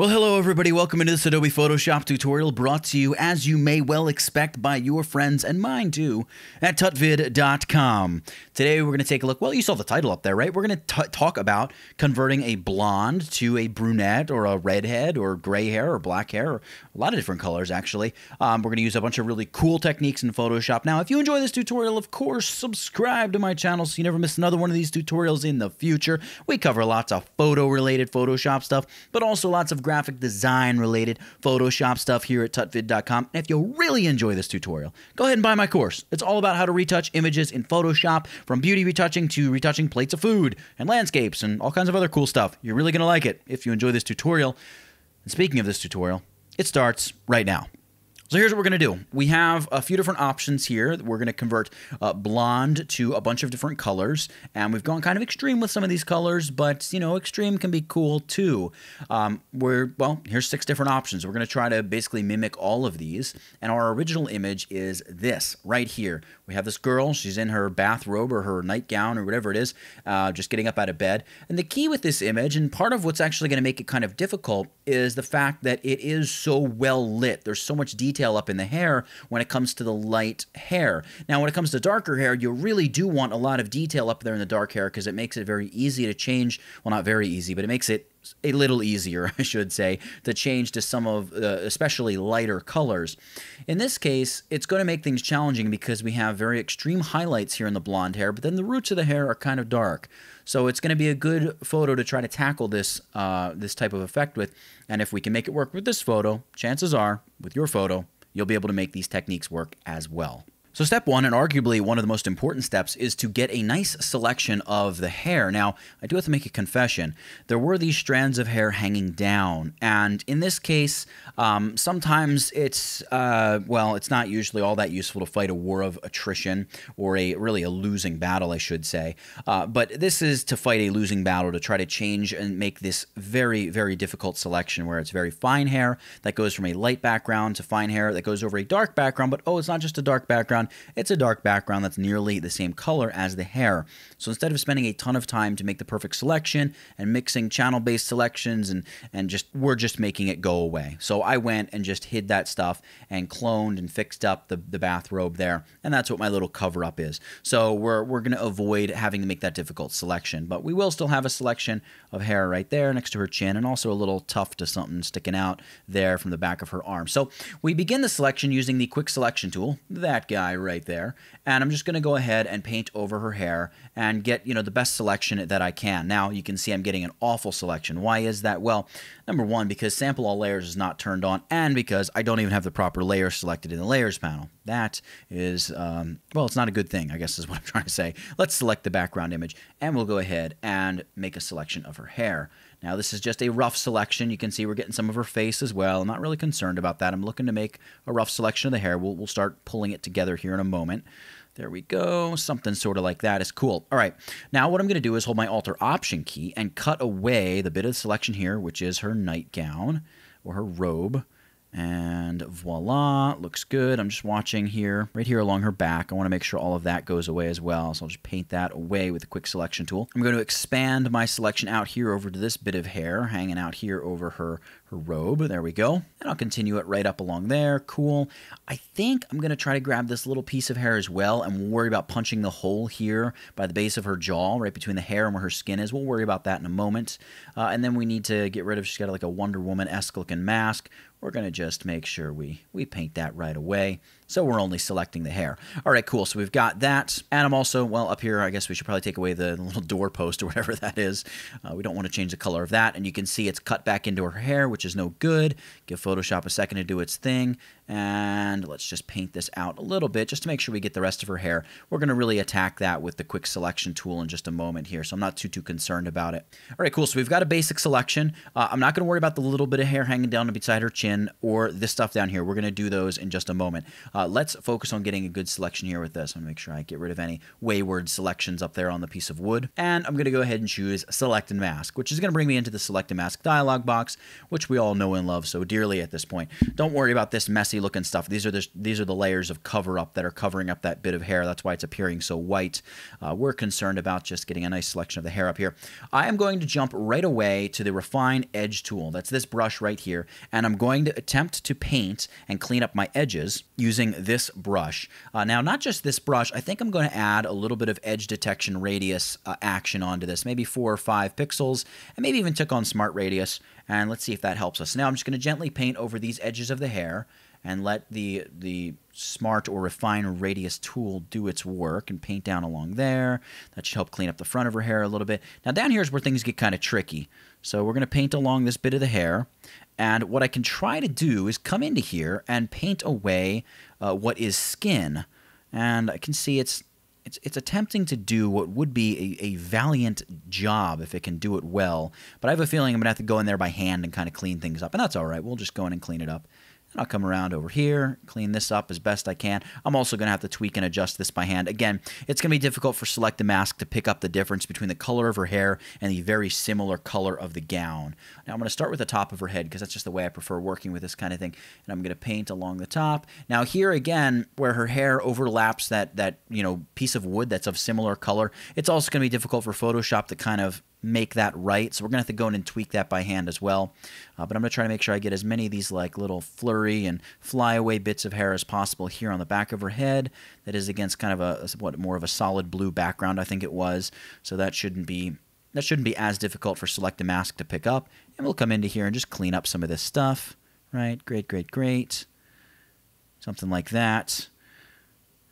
Well, hello everybody, welcome into this Adobe Photoshop tutorial brought to you, as you may well expect, by your friends and mine too, at tutvid.com. Today we're going to take a look, well, you saw the title up there, right? We're going to talk about converting a blonde to a brunette or a redhead or gray hair or black hair, or a lot of different colors actually. We're going to use a bunch of really cool techniques in Photoshop. Now, if you enjoy this tutorial, of course, subscribe to my channel so you never miss another one of these tutorials in the future. We cover lots of photo-related Photoshop stuff, but also lots of graphic design related Photoshop stuff here at tutvid.com. And if you really enjoy this tutorial, go ahead and buy my course. It's all about how to retouch images in Photoshop, from beauty retouching to retouching plates of food and landscapes and all kinds of other cool stuff. You're really going to like it if you enjoy this tutorial. And speaking of this tutorial, it starts right now. So here's what we're going to do. We have a few different options here. We're going to convert blonde to a bunch of different colors. And we've gone kind of extreme with some of these colors, but, you know, extreme can be cool too. Here's six different options. We're going to try to basically mimic all of these. And our original image is this right here. We have this girl. She's in her bathrobe or her nightgown or whatever it is, just getting up out of bed. And the key with this image, and part of what's actually going to make it kind of difficult, is the fact that it is so well lit. There's so much detail up in the hair when it comes to the light hair. Now, when it comes to darker hair, you really do want a lot of detail up there in the dark hair because it makes it very easy to change. Well, not very easy, but it makes it a little easier, I should say, to change to some of especially lighter colors. In this case, it's going to make things challenging because we have very extreme highlights here in the blonde hair, but then the roots of the hair are kind of dark. So it's going to be a good photo to try to tackle this, this type of effect with. And if we can make it work with this photo, chances are, with your photo, you'll be able to make these techniques work as well. So step one, and arguably one of the most important steps, is to get a nice selection of the hair. Now, I do have to make a confession. There were these strands of hair hanging down, and in this case, sometimes it's, it's not usually all that useful to fight a war of attrition, or really a losing battle, I should say. But this is to fight a losing battle, to try to change and make this very, very difficult selection, where it's very fine hair that goes from a light background to fine hair that goes over a dark background, but oh, it's not just a dark background. It's a dark background that's nearly the same color as the hair. So instead of spending a ton of time to make the perfect selection and mixing channel-based selections and we're just making it go away. So I went and just hid that stuff and cloned and fixed up the bathrobe there, and that's what my little cover-up is. So we're going to avoid having to make that difficult selection, but we will still have a selection of hair right there next to her chin, and also a little tuft of something sticking out there from the back of her arm. So we begin the selection using the quick selection tool, that guy right there, and I'm just going to go ahead and paint over her hair and get, you know, the best selection that I can. Now, you can see I'm getting an awful selection. Why is that? Well, number one, because sample all layers is not turned on, and because I don't even have the proper layer selected in the layers panel. That is, it's not a good thing, I guess is what I'm trying to say. Let's select the background image, and we'll go ahead and make a selection of her hair. Now, this is just a rough selection. You can see we're getting some of her face as well. I'm not really concerned about that. I'm looking to make a rough selection of the hair. We'll start pulling it together here in a moment. There we go. Something sort of like that is cool. All right. Now, what I'm going to do is hold my Alt-Option key and cut away the bit of the selection here, which is her nightgown or her robe. And voila, looks good. I'm just watching here, right here along her back. I want to make sure all of that goes away as well, so I'll just paint that away with a quick selection tool. I'm going to expand my selection out here over to this bit of hair, hanging out here over her robe. There we go. And I'll continue it right up along there. Cool. I think I'm going to try to grab this little piece of hair as well, and we'll worry about punching the hole here by the base of her jaw, right between the hair and where her skin is. We'll worry about that in a moment. And then we need to get rid of, she's got like a Wonder Woman-esque looking mask. We're going to just make sure we paint that right away. So we're only selecting the hair. All right, cool. So we've got that. And I'm also, well, up here, I guess we should probably take away the little door post or whatever that is. We don't want to change the color of that. And you can see it's cut back into her hair, which is no good. Give Photoshop a second to do its thing. And let's just paint this out a little bit just to make sure we get the rest of her hair. We're going to really attack that with the quick selection tool in just a moment here. So I'm not too concerned about it. All right, cool. So we've got a basic selection. I'm not going to worry about the little bit of hair hanging down beside her chin or this stuff down here. We're going to do those in just a moment. Let's focus on getting a good selection here with this. I'm gonna make sure I get rid of any wayward selections up there on the piece of wood. And I'm gonna go ahead and choose Select and Mask, which is gonna bring me into the Select and Mask dialog box, which we all know and love so dearly at this point. Don't worry about this messy looking stuff. These are the layers of cover up that are covering up that bit of hair. That's why it's appearing so white. We're concerned about just getting a nice selection of the hair up here. I am going to jump right away to the Refine Edge tool. That's this brush right here. And I'm going to attempt to paint and clean up my edges using this brush. Now, not just this brush, I think I'm going to add a little bit of edge detection radius action onto this, maybe 4 or 5 pixels, and maybe even tick on smart radius. And let's see if that helps us. Now I'm just going to gently paint over these edges of the hair and let the smart or refine radius tool do its work and paint down along there. That should help clean up the front of her hair a little bit. Now down here is where things get kind of tricky. So we're going to paint along this bit of the hair. And what I can try to do is come into here and paint away what is skin. And I can see it's attempting to do what would be a valiant job if it can do it well. But I have a feeling I'm going to have to go in there by hand and kind of clean things up. And that's all right. We'll just go in and clean it up. And I'll come around over here, clean this up as best I can. I'm also going to have to tweak and adjust this by hand. Again, it's going to be difficult for Select and Mask to pick up the difference between the color of her hair and the very similar color of the gown. Now, I'm going to start with the top of her head because that's just the way I prefer working with this kind of thing. And I'm going to paint along the top. Now, here again, where her hair overlaps that piece of wood that's of similar color, it's also going to be difficult for Photoshop to kind of make that right. So we're going to have to go in and tweak that by hand as well. But I'm going to try to make sure I get as many of these like little flurry and flyaway bits of hair as possible here on the back of her head. That is against kind of more of a solid blue background, I think it was. So that shouldn't be as difficult for Select and Mask to pick up. And we'll come into here and just clean up some of this stuff. Right? Great, great, great. Something like that.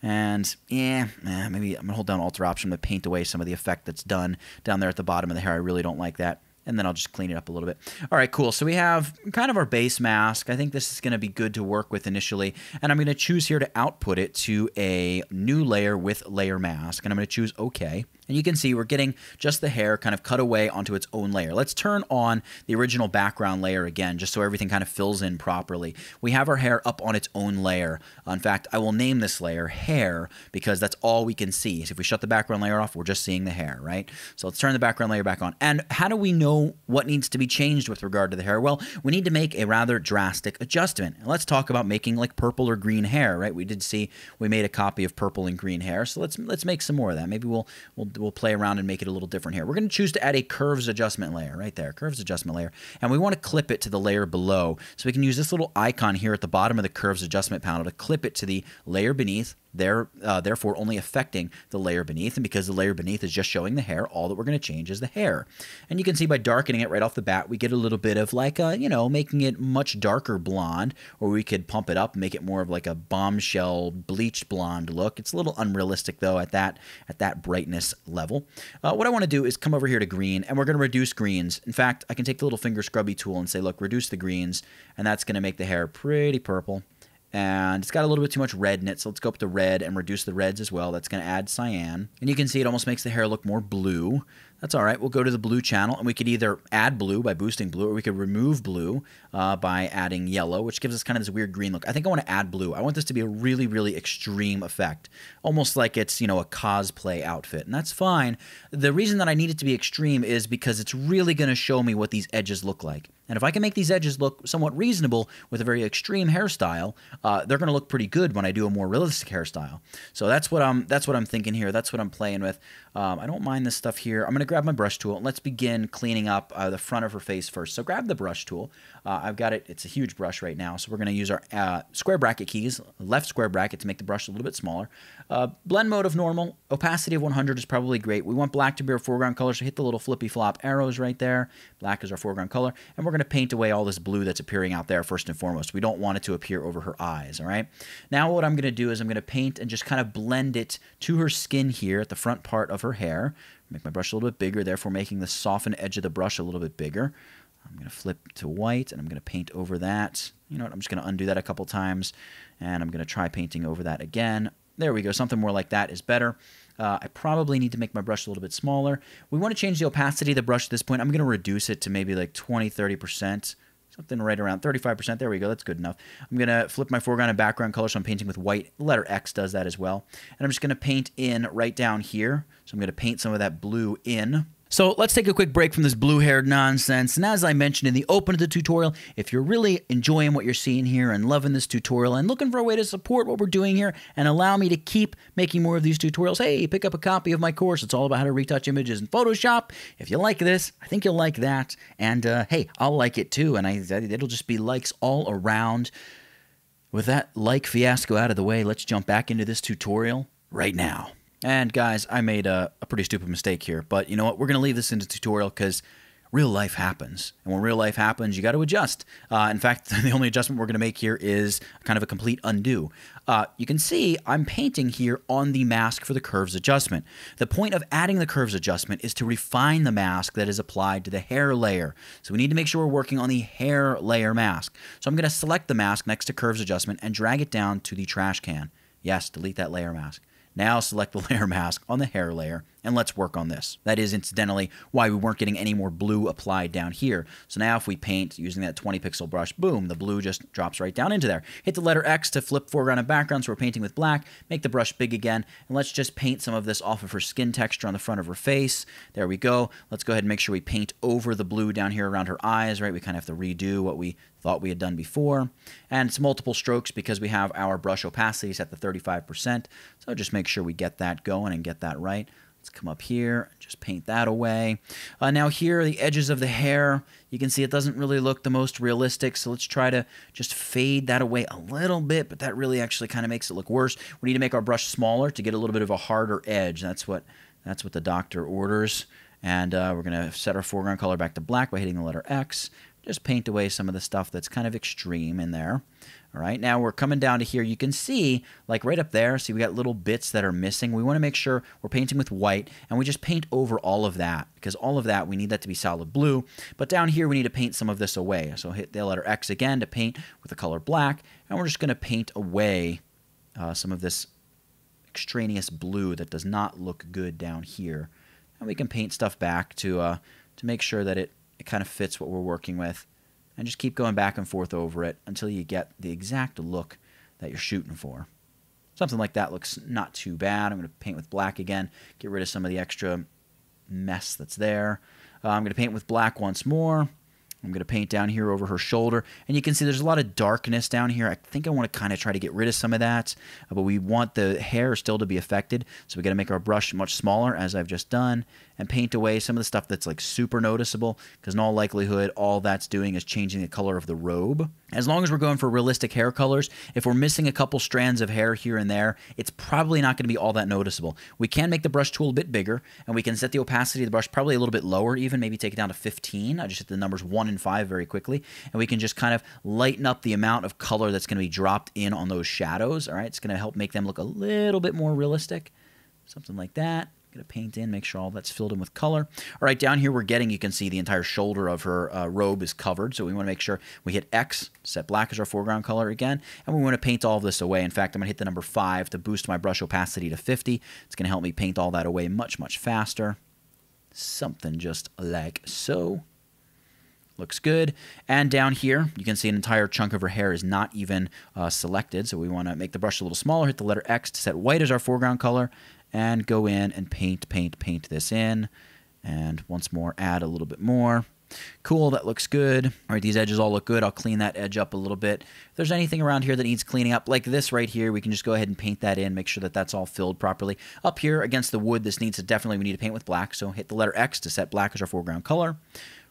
And yeah, maybe I'm going to hold down Alt or Option to paint away some of the effect that's done down there at the bottom of the hair. I really don't like that. And then I'll just clean it up a little bit. All right, cool. So we have kind of our base mask. I think this is going to be good to work with initially. And I'm going to choose here to output it to a new layer with layer mask. And I'm going to choose OK. And you can see we're getting just the hair kind of cut away onto its own layer. Let's turn on the original background layer again, just so everything kind of fills in properly. We have our hair up on its own layer. In fact, I will name this layer hair because that's all we can see. So if we shut the background layer off, we're just seeing the hair, right? So let's turn the background layer back on. And how do we know what needs to be changed with regard to the hair? Well, we need to make a rather drastic adjustment. And let's talk about making like purple or green hair, right? We did see we made a copy of purple and green hair. So let's make some more of that. Maybe we'll play around and make it a little different here. We're going to choose to add a curves adjustment layer right there, curves adjustment layer. And we want to clip it to the layer below. So we can use this little icon here at the bottom of the curves adjustment panel to clip it to the layer beneath, therefore only affecting the layer beneath. And because the layer beneath is just showing the hair, all that we're going to change is the hair. And you can see by darkening it right off the bat, we get a little bit of like, making it much darker blonde, or we could pump it up and make it more of like a bombshell bleached blonde look. It's a little unrealistic though at that brightness level. What I want to do is come over here to green, and we're going to reduce greens. In fact, I can take the little finger scrubby tool and say, look, reduce the greens, and that's going to make the hair pretty purple. And it's got a little bit too much red in it, so let's go up to red and reduce the reds as well. That's going to add cyan. And you can see it almost makes the hair look more blue. That's all right. We'll go to the blue channel, and we could either add blue by boosting blue, or we could remove blue by adding yellow, which gives us kind of this weird green look. I think I want to add blue. I want this to be a really, really extreme effect, almost like it's, a cosplay outfit, and that's fine. The reason that I need it to be extreme is because it's really going to show me what these edges look like. And if I can make these edges look somewhat reasonable with a very extreme hairstyle, they're going to look pretty good when I do a more realistic hairstyle. So that's what I'm thinking here. That's what I'm playing with. I don't mind this stuff here. I'm going to grab my brush tool and let's begin cleaning up the front of her face first. So grab the brush tool. I've got it. It's a huge brush right now. So we're going to use our square bracket keys, left square bracket, to make the brush a little bit smaller. Blend mode of normal. Opacity of 100 is probably great. We want black to be our foreground color. So hit the little flippy flop arrows right there. Black is our foreground color. And we're going to paint away all this blue that's appearing out there first and foremost. We don't want it to appear over her eyes, all right? Now what I'm going to do is I'm going to paint and just kind of blend it to her skin here at the front part of her hair. Make my brush a little bit bigger, therefore making the softened edge of the brush a little bit bigger. I'm going to flip to white, and I'm going to paint over that. You know what? I'm just going to undo that a couple times, and I'm going to try painting over that again. There we go. Something more like that is better. I probably need to make my brush a little bit smaller. We want to change the opacity of the brush at this point. I'm going to reduce it to maybe like 20-30%. something right around 35%. There we go. That's good enough. I'm going to flip my foreground and background color, so I'm painting with white. Letter X does that as well. And I'm just going to paint in right down here. So I'm going to paint some of that blue in. So let's take a quick break from this blue-haired nonsense. And as I mentioned in the open of the tutorial, if you're really enjoying what you're seeing here and loving this tutorial and looking for a way to support what we're doing here and allow me to keep making more of these tutorials, hey, pick up a copy of my course. It's all about how to retouch images in Photoshop. If you like this, I think you'll like that. And hey, I'll like it too. And it'll just be likes all around. With that like fiasco out of the way, let's jump back into this tutorial right now. And guys, I made a pretty stupid mistake here, but you know what? We're going to leave this in the tutorial because real life happens. And when real life happens, you got to adjust. In fact, the only adjustment we're going to make here is kind of a complete undo. You can see I'm painting here on the mask for the curves adjustment. The point of adding the curves adjustment is to refine the mask that is applied to the hair layer. So we need to make sure we're working on the hair layer mask. So I'm going to select the mask next to curves adjustment and drag it down to the trash can. Yes, delete that layer mask. Now select the layer mask on the hair layer, and let's work on this. That is, incidentally, why we weren't getting any more blue applied down here. So now if we paint using that 20-pixel brush, boom, the blue just drops right down into there. Hit the letter X to flip foreground and background, so we're painting with black. Make the brush big again, and let's just paint some of this off of her skin texture on the front of her face. There we go. Let's go ahead and make sure we paint over the blue down here around her eyes, right? We kind of have to redo what we thought we had done before. And it's multiple strokes because we have our brush opacity set to 35%. So just make sure we get that going and get that right. Let's come up here and just paint that away. Now here are the edges of the hair. You can see it doesn't really look the most realistic, so let's try to just fade that away a little bit, but that really actually kind of makes it look worse. We need to make our brush smaller to get a little bit of a harder edge. That's what the doctor orders. And we're going to set our foreground color back to black by hitting the letter X. Just paint away some of the stuff that's kind of extreme in there. All right, now we're coming down to here. You can see, like right up there, see we got little bits that are missing. We want to make sure we're painting with white, and we just paint over all of that, because all of that, we need that to be solid blue. But down here, we need to paint some of this away. So hit the letter X again to paint with the color black, and we're just going to paint away some of this extraneous blue that does not look good down here. And we can paint stuff back to make sure that it kind of fits what we're working with, and just keep going back and forth over it until you get the exact look that you're shooting for. Something like that looks not too bad. I'm going to paint with black again, get rid of some of the extra mess that's there. I'm going to paint with black once more. I'm going to paint down here over her shoulder, and you can see there's a lot of darkness down here. I think I want to kind of try to get rid of some of that, but we want the hair still to be affected, so we got to make our brush much smaller, as I've just done, and paint away some of the stuff that's like super noticeable, because in all likelihood, all that's doing is changing the color of the robe. As long as we're going for realistic hair colors, if we're missing a couple strands of hair here and there, it's probably not going to be all that noticeable. We can make the brush tool a bit bigger, and we can set the opacity of the brush probably a little bit lower, even maybe take it down to 15. I just hit the numbers 1 and 5 very quickly, and we can just kind of lighten up the amount of color that's going to be dropped in on those shadows. All right, it's going to help make them look a little bit more realistic, something like that. I'm going to paint in, make sure all that's filled in with color. All right, down here we're getting, you can see the entire shoulder of her robe is covered, so we want to make sure we hit X, set black as our foreground color again, and we want to paint all of this away. In fact, I'm going to hit the number 5 to boost my brush opacity to 50. It's going to help me paint all that away much, much faster. Something just like so. Looks good. And down here, you can see an entire chunk of her hair is not even selected, so we want to make the brush a little smaller, hit the letter X to set white as our foreground color, and go in and paint this in. And once more, add a little bit more. Cool, that looks good. All right, these edges all look good. I'll clean that edge up a little bit. If there's anything around here that needs cleaning up, like this right here, we can just go ahead and paint that in, make sure that that's all filled properly. Up here against the wood, this needs to definitely, we need to paint with black, so hit the letter X to set black as our foreground color.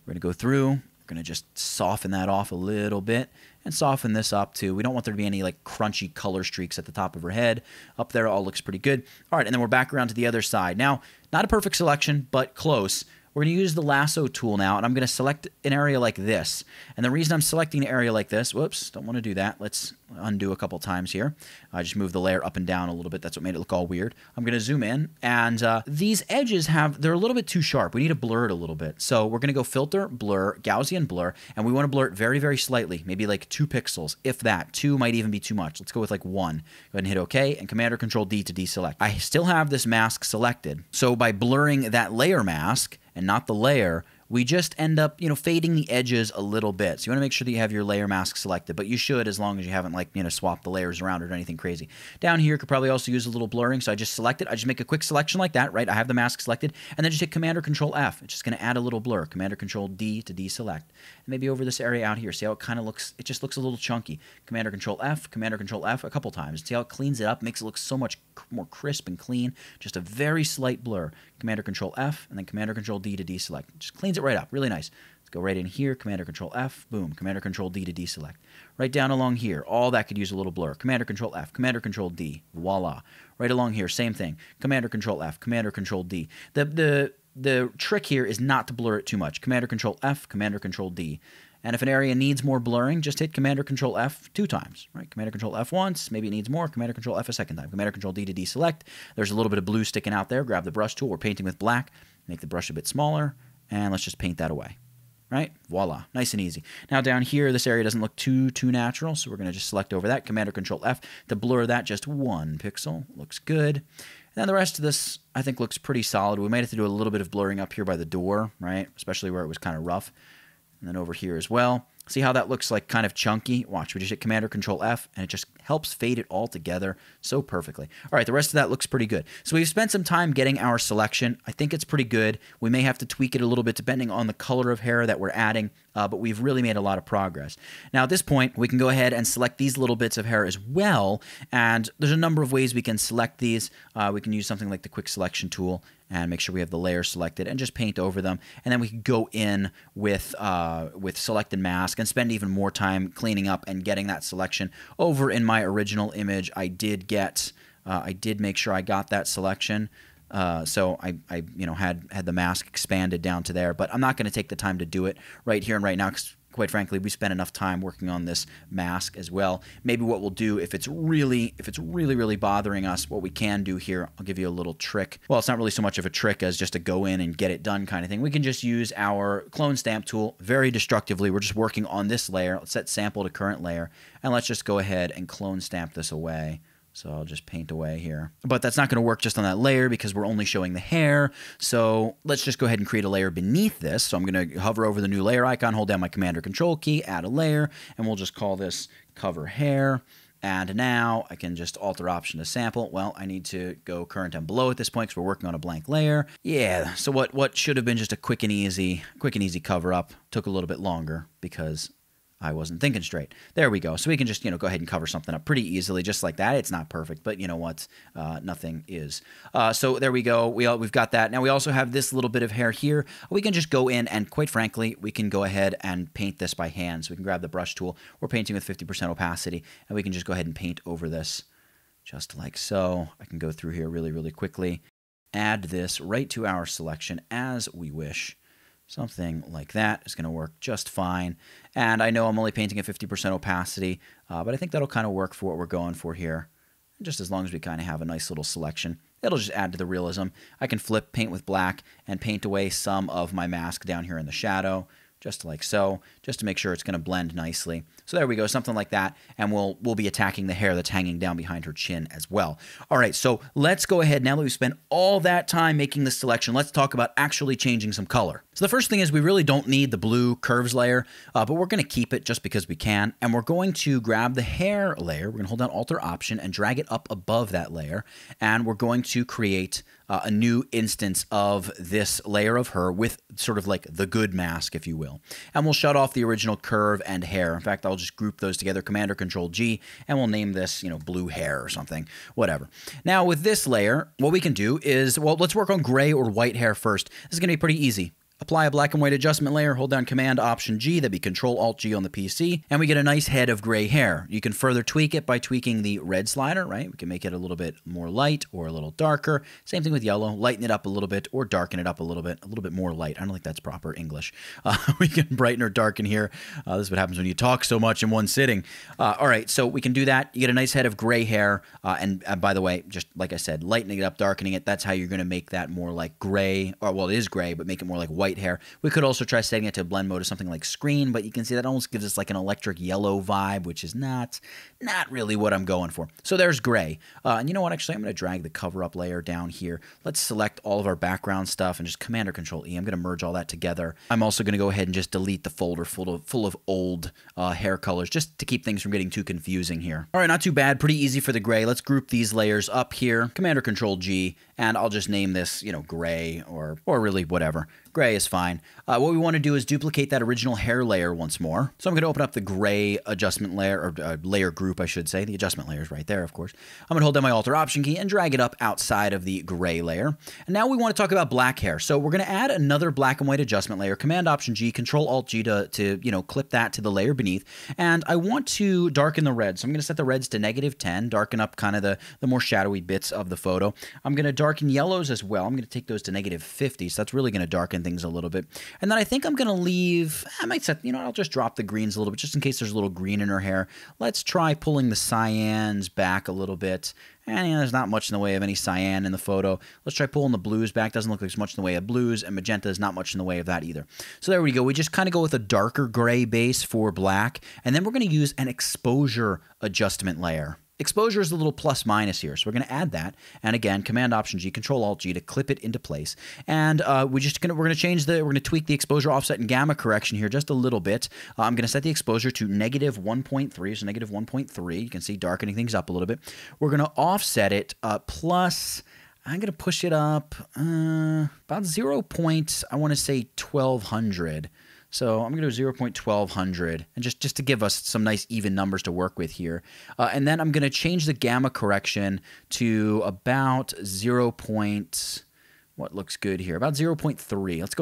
We're going to go through. We're going to just soften that off a little bit and soften this up too. We don't want there to be any like crunchy color streaks at the top of her head. Up there all looks pretty good. All right, and then we're back around to the other side. Now, not a perfect selection, but close. We're going to use the lasso tool now, and I'm going to select an area like this. And the reason I'm selecting an area like this, whoops, don't want to do that. Let's undo a couple times here. I just moved the layer up and down a little bit. That's what made it look all weird. I'm going to zoom in, and these edges they're a little bit too sharp. We need to blur it a little bit. So we're going to go filter, blur, Gaussian blur, and we want to blur it very, very slightly, maybe like 2 pixels, if that. 2 might even be too much. Let's go with like 1. Go ahead and hit OK, and Command or Control D to deselect. I still have this mask selected, so by blurring that layer mask and not the layer, we just end up, you know, fading the edges a little bit. So you want to make sure that you have your layer mask selected, but you should, as long as you haven't, like, you know, swapped the layers around or done anything crazy. Down here, could probably also use a little blurring, so I just select it. I just make a quick selection like that, right? I have the mask selected, and then just hit Command or Control F. It's just going to add a little blur. Command or Control D to deselect. And maybe over this area out here, see how it kind of looks, it just looks a little chunky. Command or Control F, Command or Control F a couple times. See how it cleans it up, makes it look so much more crisp and clean. Just a very slight blur. Command or Control F, and then Command or Control D to deselect. Just cleans it right up. Really nice. Let's go right in here. Command or Control F. Boom. Command or Control D to deselect. Right down along here. All that could use a little blur. Command or Control F. Command or Control D. Voila. Right along here. Same thing. Command or Control F. Command or Control D. The trick here is not to blur it too much. Command or Control F. Command or Control D. And if an area needs more blurring, just hit Command or Control F 2 times, right? Command or Control F once, maybe it needs more, Command or Control F a second time, Command or Control D to deselect. There's a little bit of blue sticking out there. Grab the brush tool. We're painting with black. Make the brush a bit smaller, and let's just paint that away, right? Voila. Nice and easy. Now down here, this area doesn't look too natural, so we're going to just select over that, Command or Control F to blur that just 1 pixel. Looks good. Now the rest of this, I think, looks pretty solid. We might have to do a little bit of blurring up here by the door, right? Especially where it was kind of rough. And then over here as well. See how that looks like kind of chunky? Watch, we just hit Command or Control F, and it just helps fade it all together so perfectly. All right, the rest of that looks pretty good. So we've spent some time getting our selection. I think it's pretty good. We may have to tweak it a little bit depending on the color of hair that we're adding, but we've really made a lot of progress. Now at this point, we can go ahead and select these little bits of hair as well, and there's a number of ways we can select these. We can use something like the Quick Selection tool and make sure we have the layer selected and just paint over them. And then we can go in with Select and Mask and spend even more time cleaning up and getting that selection. Over in my original image, I did make sure I got that selection. So I you know, had the mask expanded down to there, but I'm not going to take the time to do it right here and right now, 'cause quite frankly, we spent enough time working on this mask as well. Maybe what we'll do, if it's really bothering us, what we can do here, I'll give you a little trick. Well, it's not really so much of a trick as just to go in and get it done kind of thing. We can just use our clone stamp tool very destructively. We're just working on this layer. Let's set sample to current layer, and let's just go ahead and clone stamp this away. So I'll just paint away here. But that's not going to work just on that layer because we're only showing the hair. So let's just go ahead and create a layer beneath this. So I'm going to hover over the new layer icon, hold down my Command or Control key, add a layer, and we'll just call this Cover Hair. And now I can just alter option to sample. Well, I need to go current and below at this point because we're working on a blank layer. Yeah, so what should have been just a quick and easy cover up took a little bit longer because I wasn't thinking straight. There we go. So we can just, you know, go ahead and cover something up pretty easily, just like that. It's not perfect, but you know what? Nothing is. So there we go. We've got that. Now we also have this little bit of hair here. We can just go in and, quite frankly, we can go ahead and paint this by hand. So we can grab the brush tool. We're painting with 50% opacity, and we can just go ahead and paint over this just like so. I can go through here really quickly. Add this right to our selection as we wish. Something like that is going to work just fine. And I know I'm only painting at 50% opacity, but I think that'll kind of work for what we're going for here. And just as long as we kind of have a nice little selection, it'll just add to the realism. I can flip, paint with black, and paint away some of my mask down here in the shadow, just like so, just to make sure it's going to blend nicely. So there we go, something like that. And we'll be attacking the hair that's hanging down behind her chin as well. All right, so let's go ahead. Now that we've spent all that time making this selection, let's talk about actually changing some color. So the first thing is we really don't need the blue curves layer, but we're going to keep it just because we can. And we're going to grab the hair layer. We're going to hold down Alt or Option and drag it up above that layer. And we're going to create a new instance of this layer of her with sort of like the good mask, if you will. And we'll shut off the original curve and hair. In fact, I'll just group those together, Command or Control G, and we'll name this, you know, blue hair or something, whatever. Now with this layer, what we can do is, well, let's work on gray or white hair first. This is going to be pretty easy. Apply a black and white adjustment layer, hold down Command Option G, that'd be Control Alt G on the PC, and we get a nice head of gray hair. You can further tweak it by tweaking the red slider, right? We can make it a little bit more light or a little darker. Same thing with yellow, lighten it up a little bit or darken it up a little bit more light. I don't think that's proper English. We can brighten or darken here. This is what happens when you talk so much in one sitting. All right, so we can do that. You get a nice head of gray hair, and by the way, just like I said, lightening it up, darkening it, that's how you're going to make that more like gray, or well, it is gray, but make it more like white white hair. We could also try setting it to blend mode or something like screen, but you can see that almost gives us like an electric yellow vibe, which is not really what I'm going for. So there's gray. And you know what? Actually, I'm going to drag the cover up layer down here. Let's select all of our background stuff and just Command or Control E. I'm going to merge all that together. I'm also going to go ahead and just delete the folder full of old hair colors just to keep things from getting too confusing here. All right, not too bad. Pretty easy for the gray. Let's group these layers up here. Command or Control G, and I'll just name this, you know, gray or really whatever. Gray is fine. What we want to do is duplicate that original hair layer once more. So I'm going to open up the gray adjustment layer, or layer group, I should say. The adjustment layer is right there, of course. I'm going to hold down my Alt or Option key and drag it up outside of the gray layer. And now we want to talk about black hair. So we're going to add another black and white adjustment layer. Command Option G, Control Alt G to you know, clip that to the layer beneath. And I want to darken the red. So I'm going to set the reds to -10, darken up kind of the more shadowy bits of the photo. I'm going to darken yellows as well. I'm going to take those to -50. So that's really going to darken things a little bit. And then I think I'm going to leave, I might set, you know, I'll just drop the greens a little bit just in case there's a little green in her hair. Let's try pulling the cyans back a little bit. And you know, there's not much in the way of any cyan in the photo. Let's try pulling the blues back. Doesn't look like there's much in the way of blues, and magenta is not much in the way of that either. So there we go. We just kind of go with a darker gray base for black, and then we're going to use an exposure adjustment layer. Exposure is a little plus minus here, so we're going to add that. And again, Command Option G, Control Alt G to clip it into place. And we're going to tweak the exposure offset and gamma correction here just a little bit. I'm going to set the exposure to -1.3, so -1.3. You can see darkening things up a little bit. We're going to offset it plus. I'm going to push it up about 0. I want to say 1200. So I'm going to do 0.1200 and just to give us some nice even numbers to work with here. And then I'm going to change the gamma correction to about 0.3. Let's go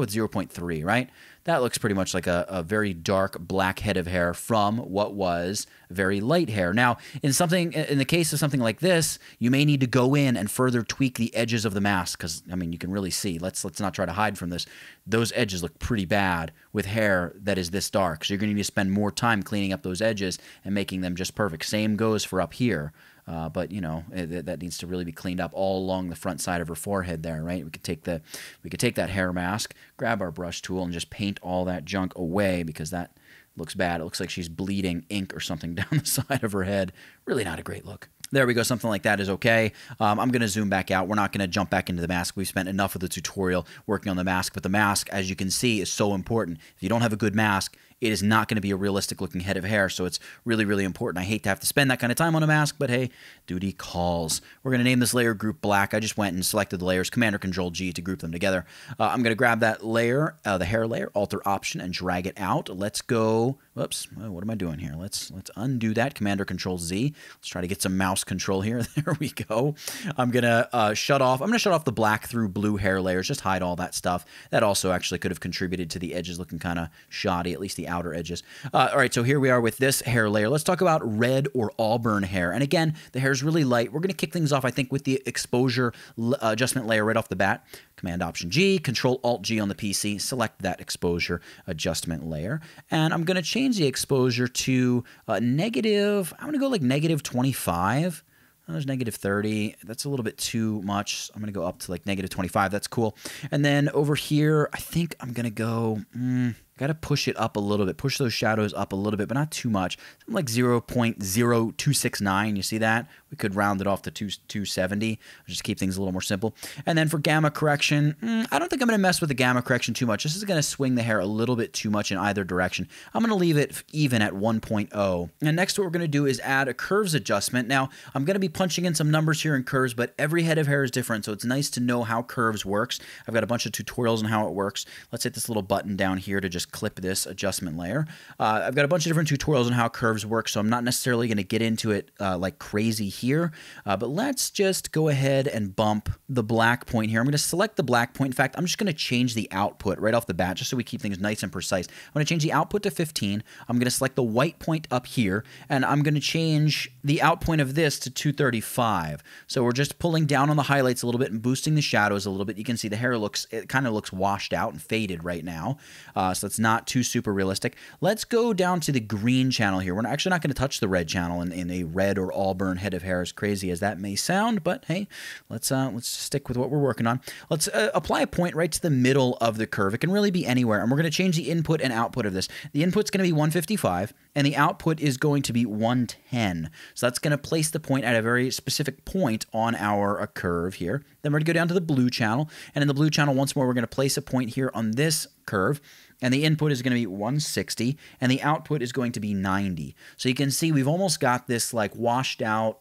with 0.3, right? That looks pretty much like a very dark black head of hair from what was very light hair. Now, in the case of something like this, you may need to go in and further tweak the edges of the mask because, I mean, you can really see. Let's not try to hide from this. Those edges look pretty bad with hair that is this dark. So you're going to need to spend more time cleaning up those edges and making them just perfect. Same goes for up here. But you know, that needs to really be cleaned up all along the front side of her forehead there, right? We could take that hair mask, grab our brush tool, and just paint all that junk away because that looks bad. It looks like she's bleeding ink or something down the side of her head. Really not a great look. There we go. Something like that is okay. I'm going to zoom back out. We're not going to jump back into the mask. We've spent enough of the tutorial working on the mask, but the mask, as you can see, is so important. If you don't have a good mask, it is not going to be a realistic looking head of hair, so it's really, really important. I hate to have to spend that kind of time on a mask, but hey, duty calls. We're going to name this layer group black. I just went and selected the layers, Command or Control G to group them together. I'm going to grab that layer, the hair layer, Alt or Option, and drag it out. Let's go. Whoops, what am I doing here? Let's undo that, Command or Control Z. Let's try to get some mouse control here. There we go. I'm going to shut off the black through blue hair layers, just hide all that stuff. That also actually could have contributed to the edges looking kind of shoddy, at least the outer edges. All right, so here we are with this hair layer. Let's talk about red or auburn hair. And again, the hair is really light. We're going to kick things off, I think, with the exposure adjustment layer right off the bat. Command Option G, Control Alt G on the PC, select that exposure adjustment layer. And I'm going to change the exposure to I'm going to go like -25. There's -30. That's a little bit too much. I'm going to go up to like -25. That's cool. And then over here, I think I'm going to go, got to push it up a little bit, push those shadows up a little bit, but not too much. Something like 0.0269, you see that? We could round it off to 270, just keep things a little more simple. And then for gamma correction, I don't think I'm going to mess with the gamma correction too much. This is going to swing the hair a little bit too much in either direction. I'm going to leave it even at 1.0. And next what we're going to do is add a curves adjustment. Now, I'm going to be punching in some numbers here in curves, but every head of hair is different, so it's nice to know how curves works. I've got a bunch of tutorials on how it works. Let's hit this little button down here to just clip this adjustment layer. I've got a bunch of different tutorials on how curves work, so I'm not necessarily going to get into it like crazy here, but let's just go ahead and bump the black point here. I'm going to select the black point. In fact, I'm just going to change the output right off the bat just so we keep things nice and precise. I'm going to change the output to 15. I'm going to select the white point up here, and I'm going to change the out point of this to 235. So we're just pulling down on the highlights a little bit and boosting the shadows a little bit. You can see the hair looks, it kind of looks washed out and faded right now. So that's it's not too super realistic. Let's go down to the green channel here. We're actually not going to touch the red channel in a red or auburn head of hair, as crazy as that may sound, but hey, let's stick with what we're working on. Let's apply a point right to the middle of the curve. It can really be anywhere, and we're going to change the input and output of this. The input's going to be 155, and the output is going to be 110. So that's going to place the point at a very specific point on our curve here. Then we're going to go down to the blue channel, and in the blue channel, once more, we're going to place a point here on this curve, and the input is going to be 160, and the output is going to be 90. So you can see we've almost got this like washed out,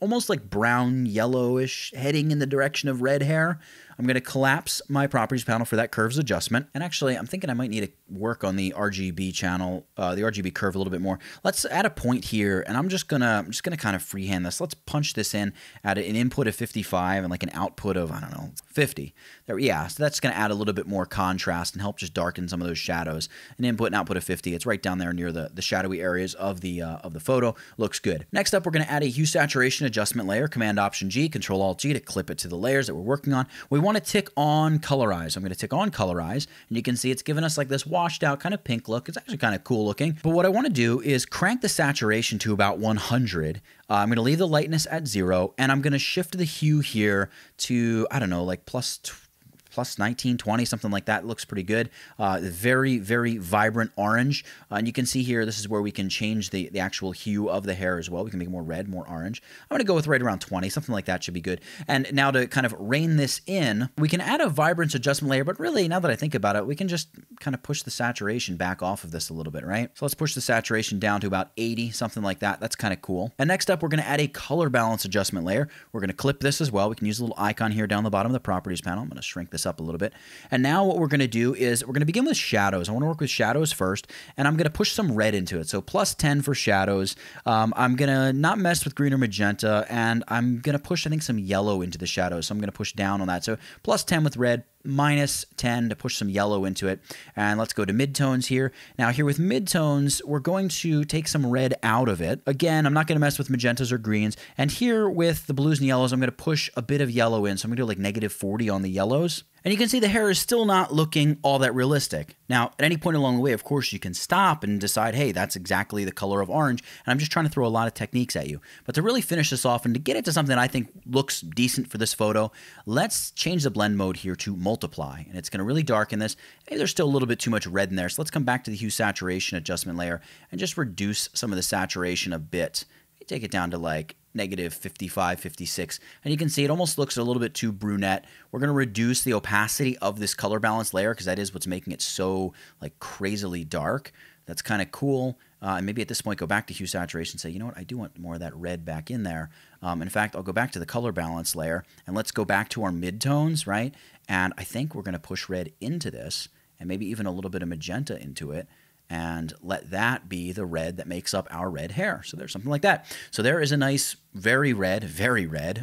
almost like brown yellowish heading in the direction of red hair. I'm going to collapse my properties panel for that curves adjustment. And actually, I'm thinking I might need to work on the RGB channel, the RGB curve a little bit more. Let's add a point here, and I'm just gonna kind of freehand this. Let's punch this in at an input of 55 and like an output of, I don't know, 50. There, yeah, so that's gonna add a little bit more contrast and help just darken some of those shadows. An input and output of 50. It's right down there near the shadowy areas of the photo. Looks good. Next up, we're gonna add a hue saturation adjustment layer. Command Option G, Control Alt G to clip it to the layers that we're working on. We want to tick on colorize. I'm going to tick on colorize, and you can see it's given us like this washed out kind of pink look. It's actually kind of cool looking, but what I want to do is crank the saturation to about 100. I'm going to leave the lightness at 0, and I'm going to shift the hue here to, I don't know, like plus 19, 20, something like that. Looks pretty good. Very, very vibrant orange. And you can see here, this is where we can change the actual hue of the hair as well. We can make it more red, more orange. I'm gonna go with right around 20, something like that should be good. And now to kind of rein this in, we can add a vibrance adjustment layer, but really now that I think about it, we can just kind of push the saturation back off of this a little bit, right? So let's push the saturation down to about 80, something like that. That's kind of cool. And next up, we're gonna add a color balance adjustment layer. We're gonna clip this as well. We can use a little icon here down the bottom of the properties panel. I'm gonna shrink this up a little bit. And now what we're going to do is we're going to begin with shadows. I want to work with shadows first, and I'm going to push some red into it. So plus 10 for shadows. I'm going to not mess with green or magenta, and I'm going to push, I think, some yellow into the shadows. So I'm going to push down on that. So plus 10 with red, minus 10 to push some yellow into it. And let's go to midtones here. Now here with midtones, we're going to take some red out of it. Again, I'm not going to mess with magentas or greens. And here with the blues and yellows, I'm going to push a bit of yellow in. So I'm going to do like negative 40 on the yellows. And you can see the hair is still not looking all that realistic. Now, at any point along the way, of course, you can stop and decide, hey, that's exactly the color of orange. And I'm just trying to throw a lot of techniques at you. But to really finish this off and to get it to something that I think looks decent for this photo, let's change the blend mode here to multiply. And it's going to really darken this. Hey, there's still a little bit too much red in there. So let's come back to the hue saturation adjustment layer and just reduce some of the saturation a bit. Take it down to like negative 55, 56. And you can see it almost looks a little bit too brunette. We're going to reduce the opacity of this color balance layer because that is what's making it so like crazily dark. That's kind of cool. And maybe at this point, go back to hue saturation and say, you know what, I do want more of that red back in there. In fact, I'll go back to the color balance layer and let's go back to our midtones, right? And I think we're going to push red into this and maybe even a little bit of magenta into it, and let that be the red that makes up our red hair. So there's something like that. So there is a nice, very red,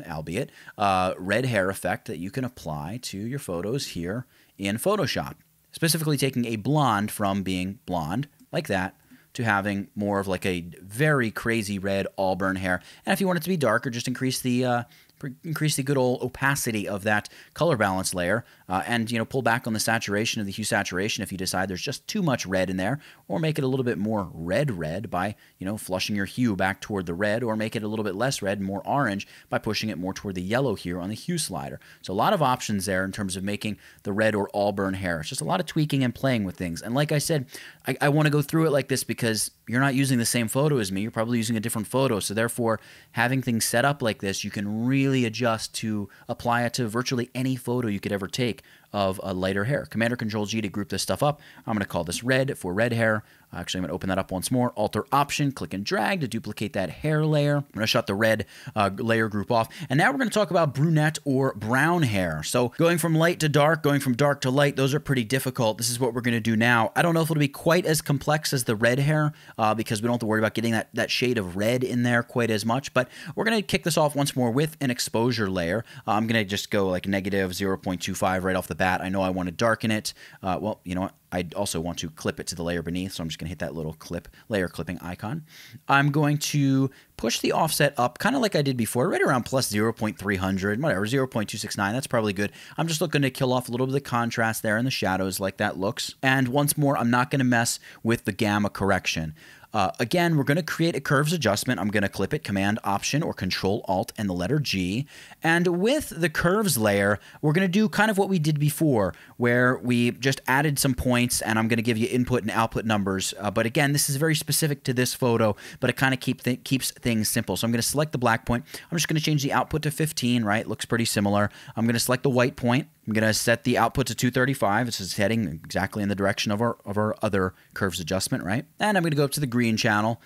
albeit, red hair effect that you can apply to your photos here in Photoshop. Specifically taking a blonde from being blonde, like that, to having more of like a very crazy red auburn hair. And if you want it to be darker, just increase the good old opacity of that color balance layer, and, you know, pull back on the saturation of the hue saturation if you decide there's just too much red in there, or make it a little bit more red by, you know, flushing your hue back toward the red, or make it a little bit less red and more orange by pushing it more toward the yellow here on the hue slider. So a lot of options there in terms of making the red or auburn hair. It's just a lot of tweaking and playing with things. And like I said, I want to go through it like this because you're not using the same photo as me. You're probably using a different photo. So therefore, having things set up like this, you can really adjust to apply it to virtually any photo you could ever take of a lighter hair. Command or Control G to group this stuff up. I'm going to call this red for red hair. Actually, I'm going to open that up once more. Alter Option, click and drag to duplicate that hair layer. I'm going to shut the red layer group off. And now we're going to talk about brunette or brown hair. So going from light to dark, going from dark to light, those are pretty difficult. This is what we're going to do now. I don't know if it'll be quite as complex as the red hair because we don't have to worry about getting that shade of red in there quite as much. But we're going to kick this off once more with an exposure layer. I'm going to just go like negative 0.25 right off the that. I know I want to darken it. Well, you know what? I also want to clip it to the layer beneath, so I'm just going to hit that little clip, layer clipping icon. I'm going to push the offset up, kind of like I did before, right around plus 0.300, whatever, 0.269. That's probably good. I'm just looking to kill off a little bit of the contrast there in the shadows like that looks. And once more, I'm not going to mess with the gamma correction. Again, we're going to create a curves adjustment. I'm going to clip it, Command, Option, or Control, Alt, and the letter G. And with the curves layer, we're going to do kind of what we did before, where we just added some points, and I'm going to give you input and output numbers. But again, this is very specific to this photo, but it kind of keeps things simple. So I'm going to select the black point. I'm just going to change the output to 15, right? Looks pretty similar. I'm going to select the white point. I'm going to set the output to 235. This is heading exactly in the direction of our other curves adjustment, right? And I'm going to go up to the green channel.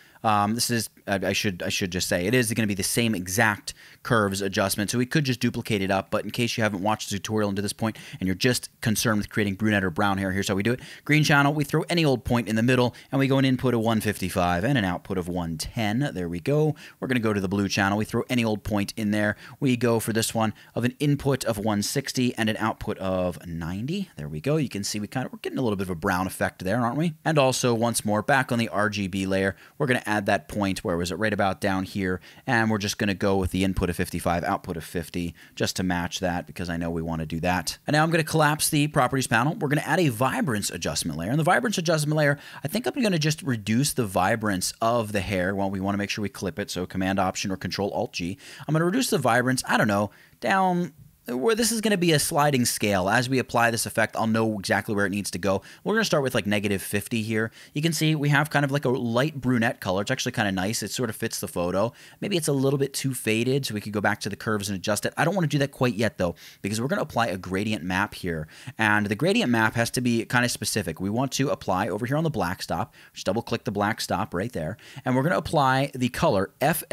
This is, I should just say, it is going to be the same exact curves adjustment. So we could just duplicate it up, but in case you haven't watched the tutorial until this point and you're just concerned with creating brunette or brown hair, here's how we do it. Green channel, we throw any old point in the middle, and we go an input of 155 and an output of 110. There we go. We're going to go to the blue channel. We throw any old point in there. We go for this one of an input of 160 and an output of 90. There we go. You can see we're getting a little bit of a brown effect there, aren't we? And also, once more, back on the RGB layer, we're going to add that point, where was it, right about down here, and we're just going to go with the input of 55, output of 50, just to match that, because I know we want to do that. And now I'm going to collapse the properties panel. We're going to add a vibrance adjustment layer. And the vibrance adjustment layer, I think I'm going to just reduce the vibrance of the hair. Well, we want to make sure we clip it, so Command, Option, or Control, Alt, G. I'm going to reduce the vibrance, I don't know, down where this is going to be a sliding scale. As we apply this effect, I'll know exactly where it needs to go. We're going to start with like negative 50 here. You can see we have kind of like a light brunette color. It's actually kind of nice. It sort of fits the photo. Maybe it's a little bit too faded, so we could go back to the curves and adjust it. I don't want to do that quite yet, though, because we're going to apply a gradient map here. And the gradient map has to be kind of specific. We want to apply over here on the black stop. Just double-click the black stop right there. And we're going to apply the color FF.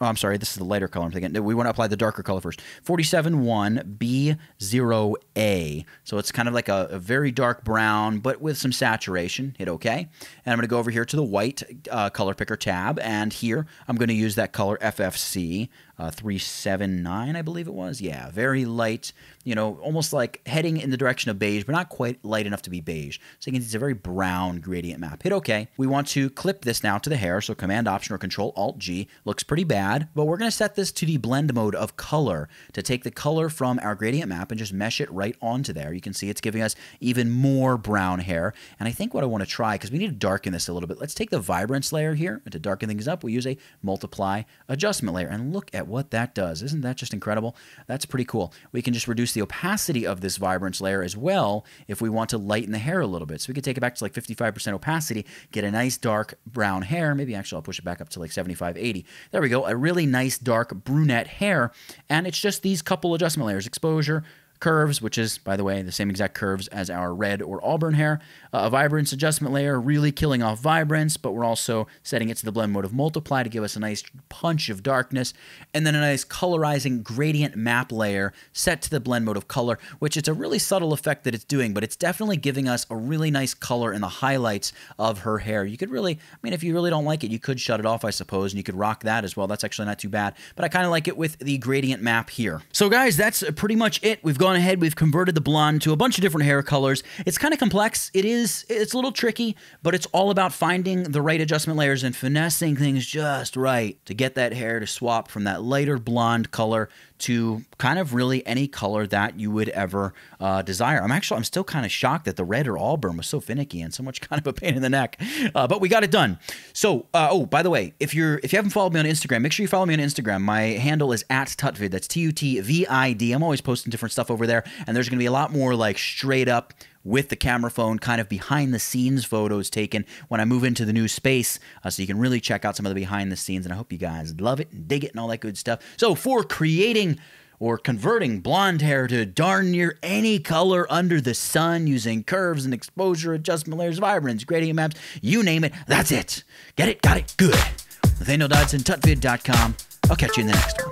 Oh, I'm sorry. This is the lighter color I'm thinking. No, we want to apply the darker color first. 47.1. B0A. So it's kind of like a very dark brown, but with some saturation. Hit OK. And I'm going to go over here to the white color picker tab. And here I'm going to use that color FFC 379, I believe it was. Yeah, very light, you know, almost like heading in the direction of beige, but not quite light enough to be beige. So you can see it's a very brown gradient map. Hit OK. We want to clip this now to the hair. So Command, Option, or Control, Alt, G. Looks pretty bad, but we're going to set this to the blend mode of color to take the color from our gradient map and just mesh it right onto there. You can see it's giving us even more brown hair. And I think what I want to try, because we need to darken this a little bit, let's take the vibrance layer here. And to darken things up, we use a multiply adjustment layer. And look at what that does. Isn't that just incredible? That's pretty cool. We can just reduce the opacity of this vibrance layer as well if we want to lighten the hair a little bit. So we could take it back to like 55% opacity, get a nice dark brown hair. Maybe actually I'll push it back up to like 75, 80. There we go. A really nice dark brunette hair. And it's just these couple adjustment layers. Exposure, curves, which is, by the way, the same exact curves as our red or auburn hair, a vibrance adjustment layer, really killing off vibrance, but we're also setting it to the blend mode of multiply to give us a nice punch of darkness, and then a nice colorizing gradient map layer set to the blend mode of color, which it's a really subtle effect that it's doing, but it's definitely giving us a really nice color in the highlights of her hair. You could really, I mean, if you really don't like it, you could shut it off, I suppose, and you could rock that as well. That's actually not too bad, but I kind of like it with the gradient map here. So guys, that's pretty much it. We've gone ahead, we've converted the blonde to a bunch of different hair colors. It's kind of complex. It's a little tricky, but it's all about finding the right adjustment layers and finessing things just right to get that hair to swap from that lighter blonde color to kind of really any color that you would ever desire. I'm still kind of shocked that the red or auburn was so finicky and so much kind of a pain in the neck, but we got it done. So, oh, by the way, if you haven't followed me on Instagram, make sure you follow me on Instagram. My handle is @tutvid. That's TUTVID. I'm always posting different stuff over there, and there's going to be a lot more like straight up with the camera phone kind of behind the scenes photos taken when I move into the new space, so you can really check out some of the behind the scenes, and I hope you guys love it and dig it and all that good stuff. So for creating or converting blonde hair to darn near any color under the sun using curves and exposure adjustment layers, vibrance, gradient maps, you name it, that's it. Get it? Got it? Good. Nathaniel Dodson, tutvid.com. I'll catch you in the next one.